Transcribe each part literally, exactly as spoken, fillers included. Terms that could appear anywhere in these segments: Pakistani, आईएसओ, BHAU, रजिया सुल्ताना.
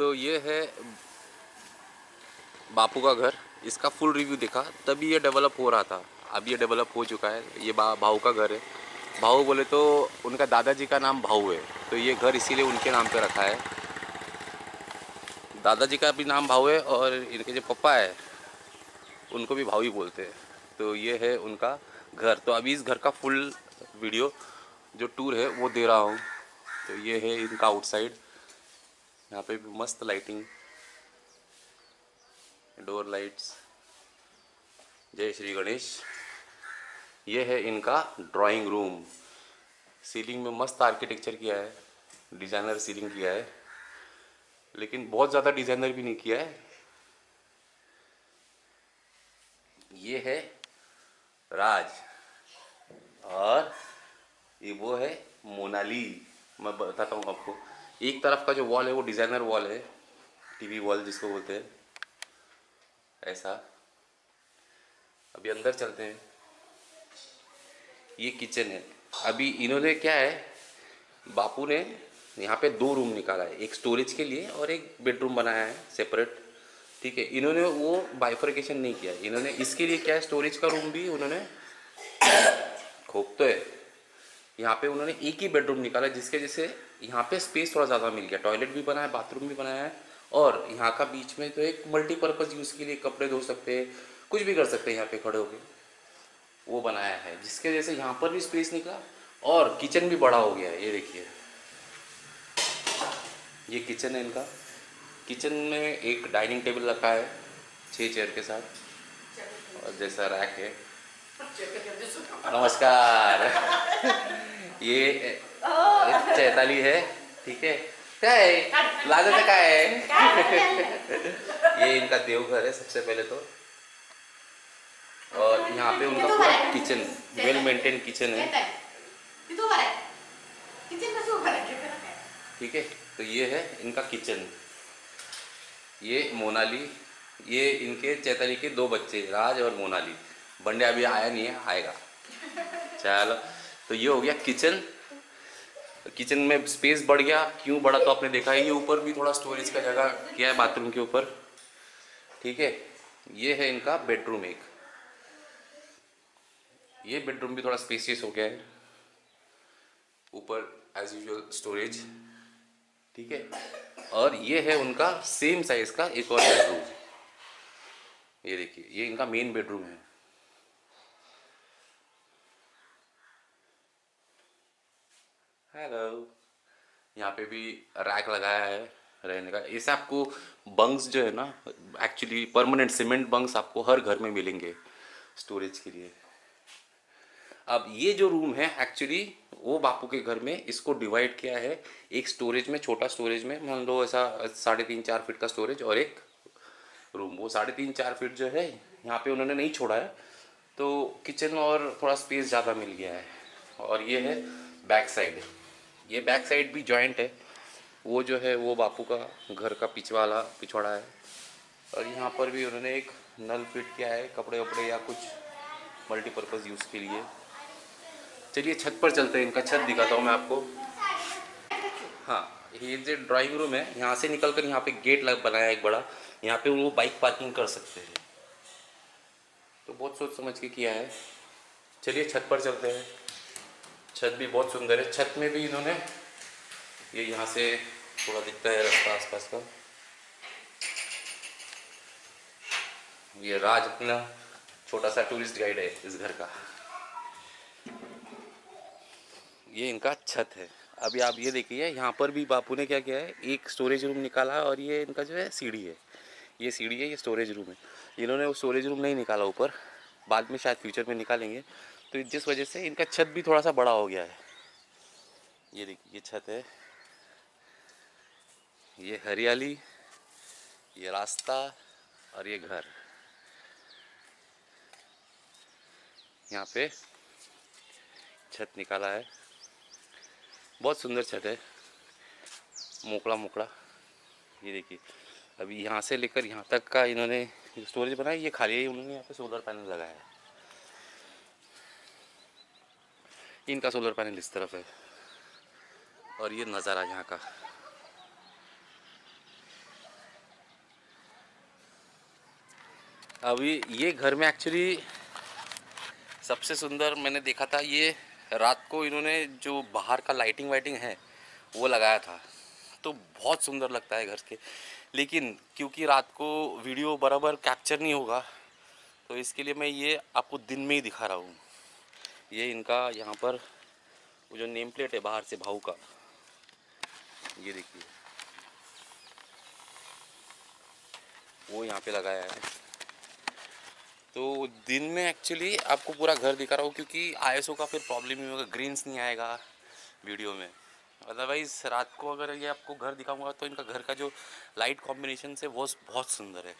तो ये है बापू का घर, इसका फुल रिव्यू देखा तभी ये डेवलप हो रहा था, अब ये डेवलप हो चुका है। ये भाऊ का घर है। भाऊ बोले तो उनका दादाजी का नाम भाऊ है, तो ये घर इसीलिए उनके नाम पे रखा है। दादाजी का भी नाम भाऊ है और इनके जो पप्पा है उनको भी भाऊ ही बोलते हैं। तो ये है उनका घर। तो अभी इस घर का फुल वीडियो जो टूर है वो दे रहा हूँ। तो ये है इनका आउटसाइड, यहाँ पे भी मस्त लाइटिंग, डोर लाइट्स। जय श्री गणेश। ये है इनका ड्राइंग रूम। सीलिंग में मस्त आर्किटेक्चर किया है, डिज़ाइनर सीलिंग किया है, लेकिन बहुत ज़्यादा डिज़ाइनर भी नहीं किया है। ये है राज और ये वो है मोनाली। मैं बताता हूँ आपको, एक तरफ का जो वॉल है वो डिज़ाइनर वॉल है, टीवी वॉल जिसको बोलते हैं, ऐसा। अभी अंदर चलते हैं। ये किचन है। अभी इन्होंने क्या है, बापू ने यहाँ पे दो रूम निकाला है, एक स्टोरेज के लिए और एक बेडरूम बनाया है सेपरेट, ठीक है। इन्होंने वो बाइफर्केशन नहीं किया। इन्होंने इसके लिए क्या है, स्टोरेज का रूम भी उन्होंने खोप तो है, यहाँ पे उन्होंने एक ही बेडरूम निकाला, जिसके जैसे यहाँ पे स्पेस थोड़ा ज़्यादा मिल गया। टॉयलेट भी बनाया, बाथरूम भी बनाया है, और यहाँ का बीच में तो एक मल्टीपर्पज़ यूज़ के लिए कपड़े धो सकते हैं, कुछ भी कर सकते हैं यहाँ पे खड़े होके, वो बनाया है, जिसके जैसे यहाँ पर भी स्पेस निकला और किचन भी बड़ा हो गया है। ये देखिए, ये किचन है इनका। किचन में एक डाइनिंग टेबल रखा है छः चेयर के साथ, और जैसा रैक है। नमस्कार। ये चैताली है, ठीक है। क्या है लाजो का है। ये इनका देवघर है सबसे पहले तो, और यहाँ पे उनका पूरा किचन, वेल मेंटेन किचन है, ठीक है। तो ये है इनका किचन। ये मोनाली, ये इनके चैताली के दो बच्चे, राज और मोनाली। बंडे अभी आया नहीं है, आएगा। चलो, तो ये हो गया किचन। किचन में स्पेस बढ़ गया, क्यों बढ़ा तो आपने देखा है। ये ऊपर भी थोड़ा स्टोरेज का जगह किया है बाथरूम के ऊपर, ठीक है। ये है इनका बेडरूम एक। ये बेडरूम भी थोड़ा स्पेसियस हो गया है, ऊपर एज यूजुअल स्टोरेज, ठीक है। और ये है उनका सेम साइज का एक और बेडरूम। ये देखिए, ये इनका मेन बेडरूम है। हेलो। यहाँ पे भी रैक लगाया है रहने का। ऐसे आपको बंक्स जो है ना, एक्चुअली परमानेंट सीमेंट बंक्स आपको हर घर में मिलेंगे स्टोरेज के लिए। अब ये जो रूम है एक्चुअली वो बापू के घर में इसको डिवाइड किया है, एक स्टोरेज में, छोटा स्टोरेज में, मान लो ऐसा साढ़े तीन चार फीट का स्टोरेज और एक रूम। वो साढ़े तीन चार फीट जो है यहाँ पे उन्होंने नहीं छोड़ा है, तो किचन और थोड़ा स्पेस ज़्यादा मिल गया है। और ये है बैक साइड। ये बैक साइड भी जॉइंट है, वो जो है वो बापू का घर का पिछवाला पिछवाड़ा है। और यहाँ पर भी उन्होंने एक नल फिट किया है, कपड़े वपड़े या कुछ मल्टीपर्पज़ यूज़ के लिए। चलिए छत पर चलते हैं, इनका छत दिखाता हूँ मैं आपको। हाँ, ये जो ड्राइंग रूम है, यहाँ से निकल कर यहाँ पे गेट लग बनाया है एक बड़ा, यहाँ पे वो बाइक पार्किंग कर सकते हैं, तो बहुत सोच समझ के किया है। चलिए छत पर चलते हैं। छत भी बहुत सुंदर है। छत में भी इन्होंने ये, यहाँ से थोड़ा दिखता है रास्ता आसपास का। ये राज अपना छोटा सा टूरिस्ट गाइड है इस घर का। ये इनका छत है। अभी आप ये देखिए, यहाँ पर भी बापू ने क्या किया है, एक स्टोरेज रूम निकाला, और ये इनका जो है सीढ़ी है, ये सीढ़ी है, ये स्टोरेज रूम है। इन्होंने वो स्टोरेज रूम नहीं निकाला ऊपर, बाद में शायद फ्यूचर में निकालेंगे, तो जिस वजह से इनका छत भी थोड़ा सा बड़ा हो गया है। ये देखिए, ये छत है, ये हरियाली, ये रास्ता और ये घर। यहाँ पे छत निकाला है, बहुत सुंदर छत है, मोकला मोकला। ये देखिए, अभी यहाँ से लेकर यहाँ तक का इन्होंने स्टोरेज बनाया, ये खाली है, उन्होंने यहाँ पे सोलर पैनल लगाया है। इनका सोलर पैनल इस तरफ है। और ये नज़ारा यहाँ का, अभी ये घर में एक्चुअली सबसे सुंदर मैंने देखा था, ये रात को इन्होंने जो बाहर का लाइटिंग वाइटिंग है वो लगाया था, तो बहुत सुंदर लगता है घर के। लेकिन क्योंकि रात को वीडियो बराबर कैप्चर नहीं होगा तो इसके लिए मैं ये आपको दिन में ही दिखा रहा हूँ। ये इनका यहाँ पर वो जो नेम प्लेट है बाहर से भाऊ का, ये देखिए वो यहाँ पे लगाया है। तो दिन में एक्चुअली आपको पूरा घर दिखा रहा हूँ क्योंकि आईएसओ का फिर प्रॉब्लम ही होगा, ग्रीन्स नहीं आएगा वीडियो में। अदरवाइज़ रात को अगर ये आपको घर दिखाऊंगा तो इनका घर का जो लाइट कॉम्बिनेशन है वो बहुत सुंदर है।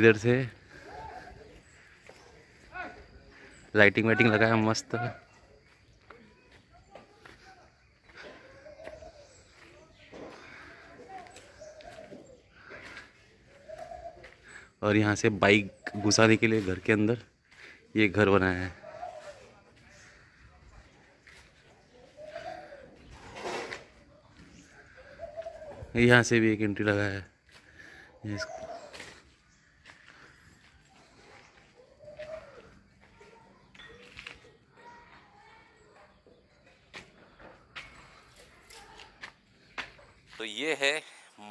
इधर से लाइटिंग वाइटिंग लगाया मस्त। और यहाँ से बाइक घुसाने के लिए घर के अंदर ये घर बनाया है। यहाँ से भी एक एंट्री लगाया है। तो ये है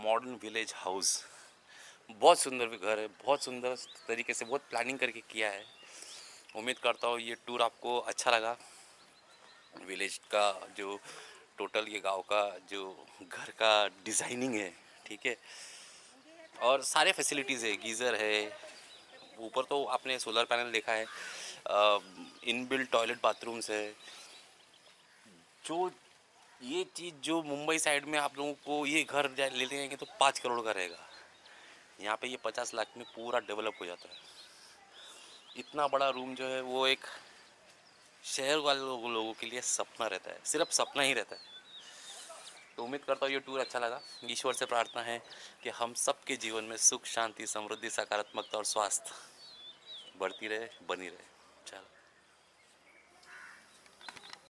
मॉडर्न विलेज हाउस, बहुत सुंदर भी घर है, बहुत सुंदर तरीके से बहुत प्लानिंग करके किया है। उम्मीद करता हूँ ये टूर आपको अच्छा लगा। विलेज का जो टोटल ये गांव का जो घर का डिज़ाइनिंग है, ठीक है, और सारे फैसिलिटीज़ है, गीज़र है, ऊपर तो आपने सोलर पैनल देखा है, इनबिल्ट टॉयलेट बाथरूम्स है। जो ये चीज़ जो मुंबई साइड में आप लोगों को ये घर ले लेंगे तो पाँच करोड़ का रहेगा, यहाँ पे ये पचास लाख में पूरा डेवलप हो जाता है। इतना बड़ा रूम जो है वो एक शहर वाले लोगों के लिए सपना रहता है, सिर्फ सपना ही रहता है। तो उम्मीद करता हूँ ये टूर अच्छा लगा। ईश्वर से प्रार्थना है कि हम सबके जीवन में सुख, शांति, समृद्धि, सकारात्मकता और स्वास्थ्य बढ़ती रहे, बनी रहे।